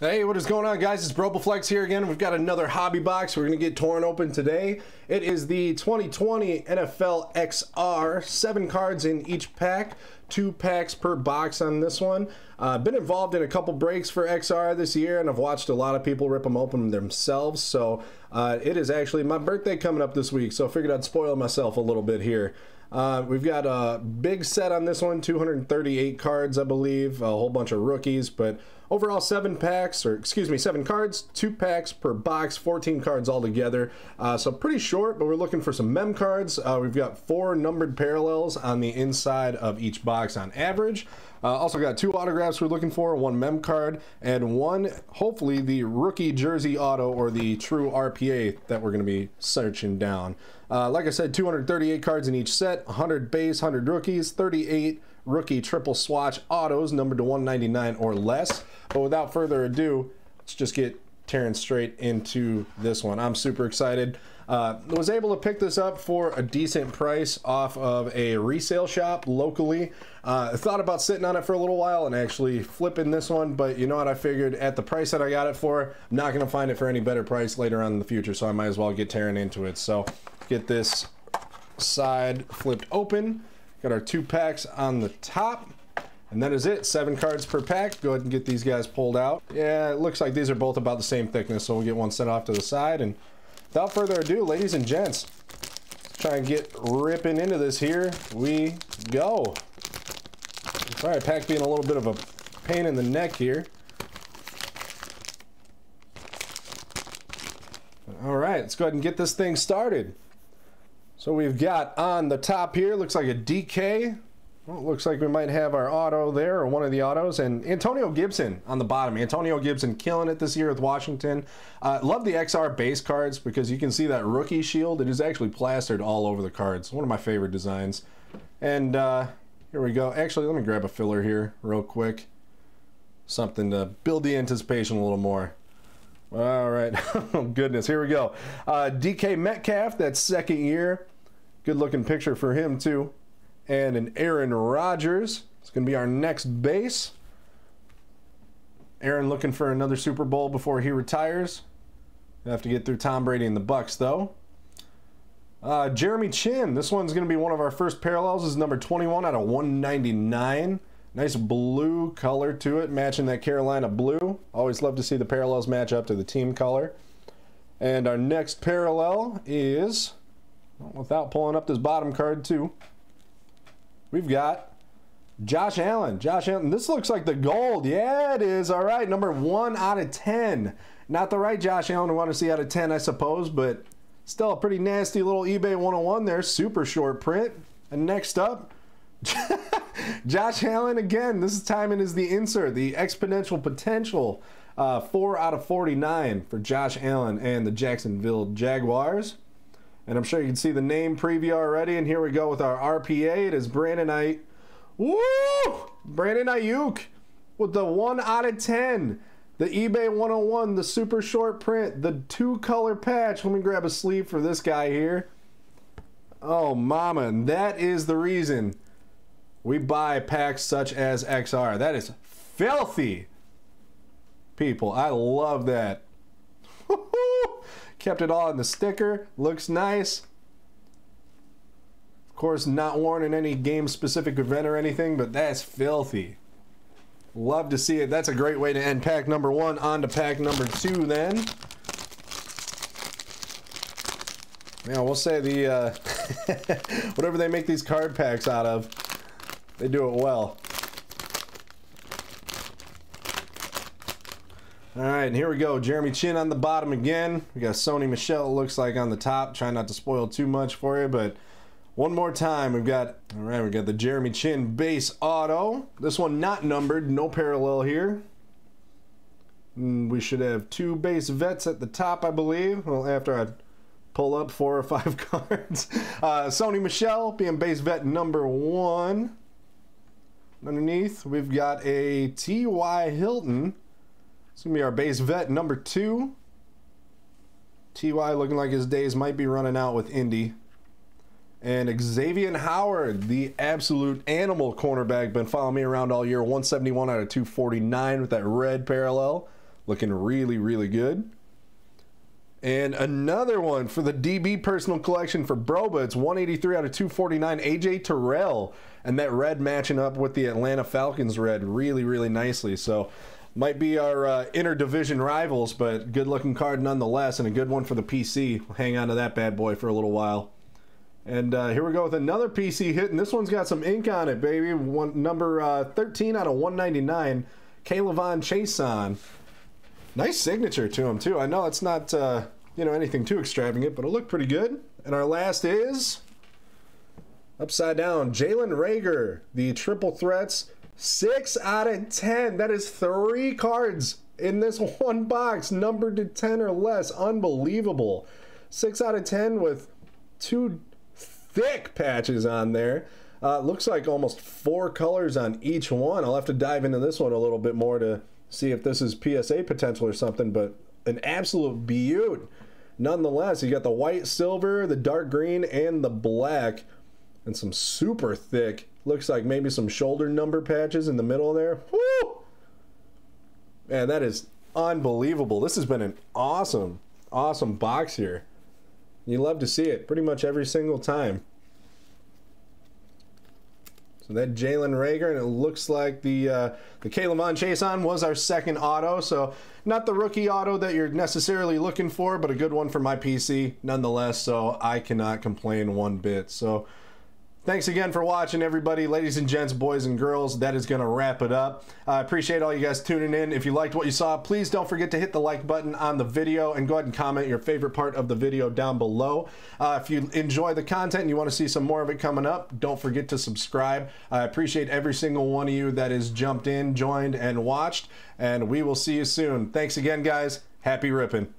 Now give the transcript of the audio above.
Hey, what is going on, guys? It's BrobaFlex here again. We've got another hobby box we're going to get torn open today. It is the 2020 NFL XR, 7 cards in each pack, 2 packs per box on this one. Been involved in a couple breaks for XR this year, and I've watched a lot of people rip them open themselves. So it is actually my birthday coming up this week, so I figured I'd spoil myself a little bit here. We've got a big set on this one, 238 cards, I believe, a whole bunch of rookies, but overall 7 cards, 2 packs per box, 14 cards altogether. So pretty short, but we're looking for some mem cards. We've got 4 numbered parallels on the inside of each box on average. Also got 2 autographs we're looking for, 1 mem card, and 1, hopefully, the rookie jersey auto or the true RPA that we're going to be searching down. Like I said, 238 cards in each set, 100 base, 100 rookies, 38 rookie triple swatch autos numbered to 199 or less. But without further ado, let's just get tearing straight into this one. I'm super excited. Was able to pick this up for a decent price off of a resale shop locally. Thought about sitting on it for a little while and actually flipping this one, but you know what, I figured at the price that I got it for, I'm not going to find it for any better price later on in the future, so I might as well get tearing into it. So get this side flipped open. Got our 2 packs on the top. And that is it, 7 cards per pack. Go ahead and get these guys pulled out. Yeah, it looks like these are both about the same thickness, so we'll get one set off to the side. And without further ado, ladies and gents, let's try and get ripping into this. Here we go. All right, pack being a little bit of a pain in the neck here. All right, let's go ahead and get this thing started. So we've got on the top here, looks like a DK. Well, it looks like we might have our auto there, or one of the autos, and Antonio Gibson on the bottom. Antonio Gibson killing it this year with Washington. Love the XR base cards because you can see that rookie shield. It is actually plastered all over the cards. One of my favorite designs. And here we go. Actually, let me grab a filler here real quick. Something to build the anticipation a little more. All right. Oh, goodness. Here we go. DK Metcalf, that's second year. Good looking picture for him, too. And an Aaron Rodgers. It's going to be our next base. Aaron looking for another Super Bowl before he retires. We'll have to get through Tom Brady and the Bucks, though. Jeremy Chinn. This one's going to be one of our first parallels. This is number 21 out of 199. Nice blue color to it, matching that Carolina blue. Always love to see the parallels match up to the team color. And our next parallel is, without pulling up this bottom card, too, we've got Josh Allen. Josh Allen, this looks like the gold. Yeah, it is. All right, number 1 out of 10. Not the right Josh Allen we want to see out of 10, I suppose, but still a pretty nasty little eBay 101 there. Super short print. And next up, Josh Allen again. This time it is the insert, the exponential potential. 4 out of 49 for Josh Allen and the Jacksonville Jaguars. And I'm sure you can see the name preview already. And here we go with our RPA. It is Brandon Aiyuk. Woo! Brandon Aiyuk with the 1 out of 10. The eBay 101, the super short print, the 2-color patch. Let me grab a sleeve for this guy here. Oh, mama. And that is the reason we buy packs such as XR. That is filthy, people. I love that. Kept it all in the sticker. Looks nice. Of course, not worn in any game-specific event or anything, but that's filthy. Love to see it. That's a great way to end pack number 1. On to pack number 2, then. Now, we'll say the whatever they make these card packs out of, they do it well. All right, and here we go. Jeremy Chinn on the bottom again. We got Sony Michel, it looks like, on the top. Try not to spoil too much for you, but one more time. We've got, all right, we got the Jeremy Chinn base auto. This one not numbered, no parallel here. And we should have 2 base vets at the top, I believe. Well, after I pull up 4 or 5 cards. Sony Michel being base vet number 1. Underneath, we've got a T.Y. Hilton. It's going to be our base vet, number 2. T.Y. looking like his days might be running out with Indy. And Xavier Howard, the absolute animal cornerback. Been following me around all year. 171 out of 249 with that red parallel. Looking really, really good. And another one for the DB personal collection for Broba. It's 183 out of 249, AJ Terrell. And that red matching up with the Atlanta Falcons red really, really nicely. So might be our interdivision rivals, but good-looking card nonetheless, and a good one for the PC. We'll hang on to that bad boy for a little while. And here we go with another PC hit, and this one's got some ink on it, baby. Number 13 out of 199, Kalevon Chason. Nice signature to him, too. I know it's not you know, anything too extravagant, but it looked pretty good. And our last is upside down, Jalen Rager, the triple threats. 6 out of 10. That is 3 cards in this one box, numbered to 10 or less. Unbelievable. 6 out of 10 with 2 thick patches on there. Looks like almost 4 colors on each one. I'll have to dive into this one a little bit more to see if this is PSA potential or something, but an absolute beaut. Nonetheless, you got the white, silver, the dark green, and the black, and some super thick. Looks like maybe some shoulder number patches in the middle there. Woo! Man, that is unbelievable. This has been an awesome, awesome box here. You love to see it pretty much every single time. So that Jalen Rager, and it looks like the Kalevon Chason was our second auto. So not the rookie auto that you're necessarily looking for, but a good one for my PC nonetheless. So I cannot complain one bit. So thanks again for watching, everybody. Ladies and gents, boys and girls, that is going to wrap it up. I appreciate all you guys tuning in. If you liked what you saw, please don't forget to hit the like button on the video and go ahead and comment your favorite part of the video down below. If you enjoy the content and you want to see some more of it coming up, don't forget to subscribe. I appreciate every single one of you that has jumped in, joined, and watched, and we will see you soon. Thanks again, guys. Happy ripping.